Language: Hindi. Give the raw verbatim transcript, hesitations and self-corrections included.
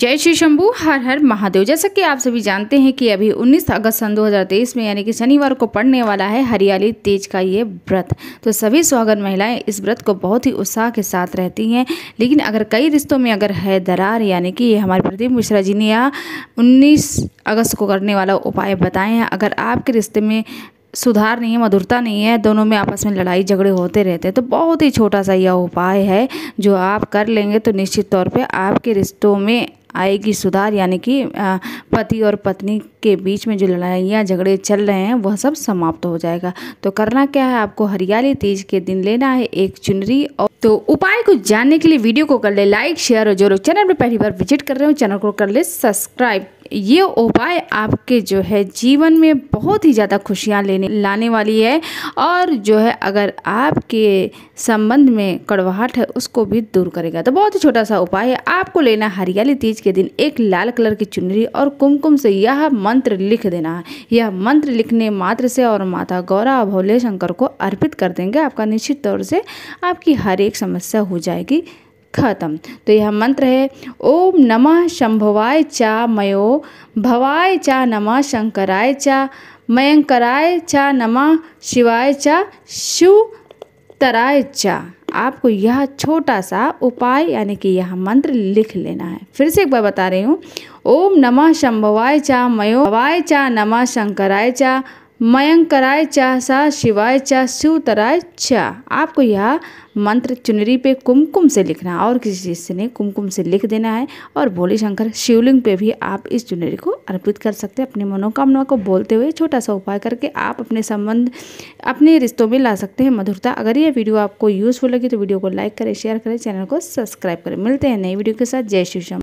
जय श्री शंभू, हर हर महादेव। जैसा कि आप सभी जानते हैं कि अभी उन्नीस अगस्त सन दो हज़ार तेईस में यानी कि शनिवार को पड़ने वाला है हरियाली तेज का ये व्रत। तो सभी सुहागन महिलाएं इस व्रत को बहुत ही उत्साह के साथ रहती हैं, लेकिन अगर कई रिश्तों में अगर है दरार, यानी कि ये हमारे प्रदीप मिश्रा जी ने यह उन्नीस अगस्त को करने वाला उपाय बताए हैं। अगर आपके रिश्ते में सुधार नहीं है, मधुरता नहीं है, दोनों में आपस में लड़ाई झगड़े होते रहते हैं, तो बहुत ही छोटा सा यह उपाय है जो आप कर लेंगे तो निश्चित तौर पे आपके रिश्तों में आएगी सुधार, यानी कि पति और पत्नी के बीच में जो लड़ाइयाँ झगड़े चल रहे हैं वह सब समाप्त हो जाएगा। तो करना क्या है, आपको हरियाली तीज के दिन लेना है एक चुनरी। और तो उपाय को जानने के लिए वीडियो को कर ले लाइक शेयर, और जो लोग चैनल पर पहली बार विजिट कर रहे हो चैनल को कर ले सब्सक्राइब। ये उपाय आपके जो है जीवन में बहुत ही ज़्यादा खुशियाँ लेने लाने वाली है, और जो है अगर आपके संबंध में कड़वाहट है उसको भी दूर करेगा। तो बहुत ही छोटा सा उपाय है, आपको लेना हरियाली तीज के दिन एक लाल कलर की चुनरी और कुमकुम से यह मंत्र लिख देना है। यह मंत्र लिखने मात्र से और माता गौरा और भोले शंकर को अर्पित कर देंगे, आपका निश्चित तौर से आपकी हर एक समस्या हो जाएगी खत्म। तो यह मंत्र है, ओम नमः शंभवाय चा मयो भवाय चा नमः शंकराय चा मयंकराय चा नमः शिवाय चा शिव तराय चा। आपको यह छोटा सा उपाय यानी कि यह मंत्र लिख लेना है। फिर से एक बार बता रही हूँ, ओम नमः शंभवाय चा मयो भवाय चा नमः शंकराय चा मयंकराय चा सा शिवाय चा शिव तराय चा। आपको यह मंत्र चुनरी पे कुमकुम से लिखना और किसी चीज़ से नहीं, कुमकुम से लिख देना है। और भोले शंकर शिवलिंग पे भी आप इस चुनरी को अर्पित कर सकते हैं। अपनी मनोकामना को बोलते हुए छोटा सा उपाय करके आप अपने संबंध अपने रिश्तों में ला सकते हैं मधुरता। अगर यह वीडियो आपको यूजफुल लगी तो वीडियो को लाइक करें, शेयर करें, चैनल को सब्सक्राइब करें। मिलते हैं नई वीडियो के साथ। जय श्री श्याम।